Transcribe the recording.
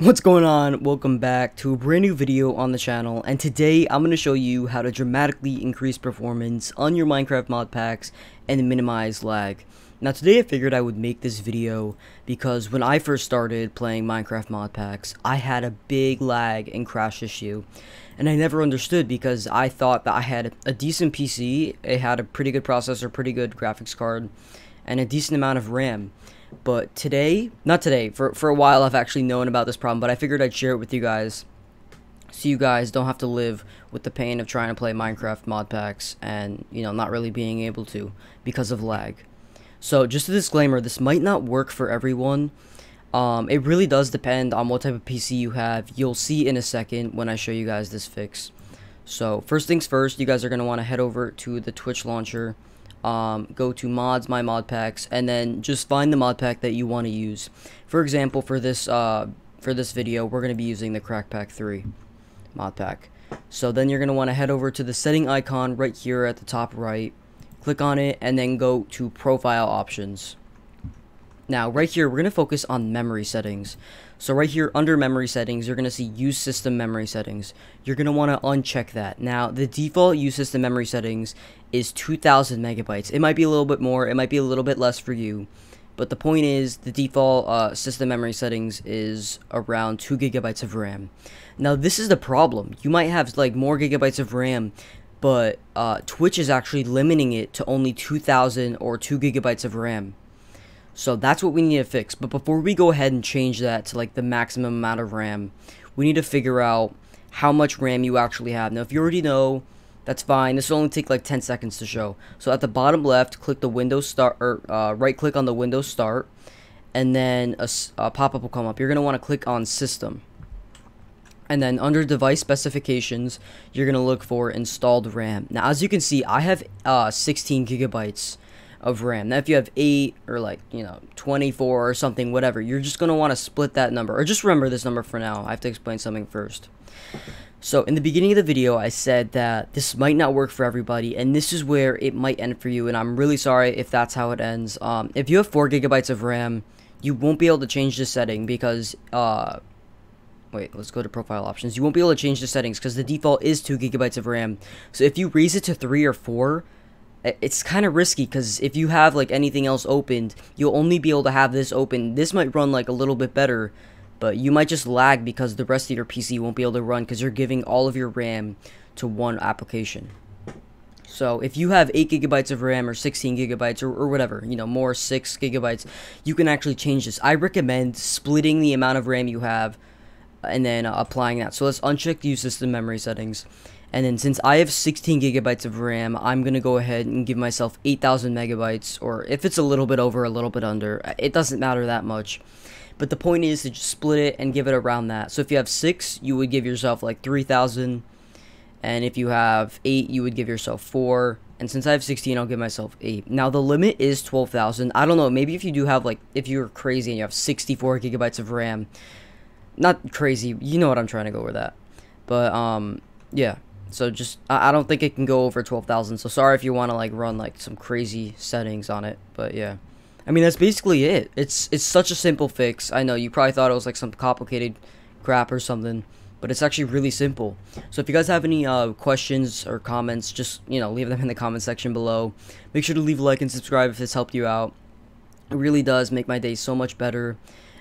What's going on? Welcome back to a brand new video on the channel, and today I'm going to show you how to dramatically increase performance on your Minecraft mod packs and minimize lag. Now today I figured I would make this video because when I first started playing Minecraft mod packs, I had a big lag and crash issue, and I never understood because I thought that I had a decent PC, it had a pretty good processor, pretty good graphics card, and a decent amount of RAM. But for a while I've actually known about this problem, but I figured I'd share it with you guys so you guys don't have to live with the pain of trying to play Minecraft mod packs and, you know, not really being able to because of lag. So just a disclaimer, this might not work for everyone. It really does depend on what type of PC you have. You'll see in a second when I show you guys this fix. So first things first, you guys are going to want to head over to the Twitch launcher. Go to mods, my mod packs, and then just find the mod pack that you want to use. For example, for this video, we're going to be using the Crackpack 3 mod pack. So then you're going to want to head over to the setting icon right here at the top right, click on it, and then go to profile options. Now right here, we're going to focus on memory settings. So right here under memory settings, you're going to see use system memory settings. You're going to want to uncheck that. Now the default use system memory settings is 2000 megabytes. It might be a little bit more, it might be a little bit less for you, but the point is the default system memory settings is around 2 gigabytes of RAM. Now this is the problem. You might have like more gigabytes of RAM, but Twitch is actually limiting it to only 2000 or 2 gigabytes of RAM. So that's what we need to fix. But before we go ahead and change that to like the maximum amount of RAM, we need to figure out how much RAM you actually have. Now if you already know, that's fine. This will only take like 10 seconds to show. So at the bottom left, click the Windows Start, or right click on the Windows Start, and then a pop-up will come up. You're going to want to click on System. And then under device specifications, you're going to look for installed RAM. Now as you can see, I have 16 gigabytes of RAM. Now if you have 8 or like, you know, 24 or something, whatever, you're just going to want to split that number, or just remember this number for now. I have to explain something first. So in the beginning of the video, I said that this might not work for everybody, and this is where it might end for you, and I'm really sorry if that's how it ends. If you have 4 gigabytes of RAM, you won't be able to change this setting because wait, let's go to profile options. You won't be able to change the settings because the default is 2 gigabytes of RAM. So if you raise it to 3 or 4, it's kind of risky because if you have like anything else opened, you'll only be able to have this open. This might run like a little bit better, but you might just lag because the rest of your PC won't be able to run because you're giving all of your RAM to one application. So if you have 8 gigabytes of RAM or 16 gigabytes or whatever, you know, more 6 gigabytes, you can actually change this. I recommend splitting the amount of RAM you have and then applying that. So let's uncheck use system memory settings. And then since I have 16 gigabytes of RAM, I'm going to go ahead and give myself 8,000 megabytes, or if it's a little bit over, a little bit under, it doesn't matter that much. But the point is to just split it and give it around that. So if you have 6, you would give yourself like 3,000. And if you have 8, you would give yourself 4. And since I have 16, I'll give myself 8. Now the limit is 12,000. I don't know, maybe if you do have like, if you're crazy and you have 64 gigabytes of RAM. Not crazy, you know what I'm trying to go with that. But yeah. So just, I don't think it can go over 12,000, so sorry if you want to like run like some crazy settings on it, but yeah. I mean, that's basically it. It's such a simple fix. I know, you probably thought it was like some complicated crap or something, but it's actually really simple. So if you guys have any questions or comments, just, you know, leave them in the comment section below. Make sure to leave a like and subscribe if this helped you out. It really does make my day so much better,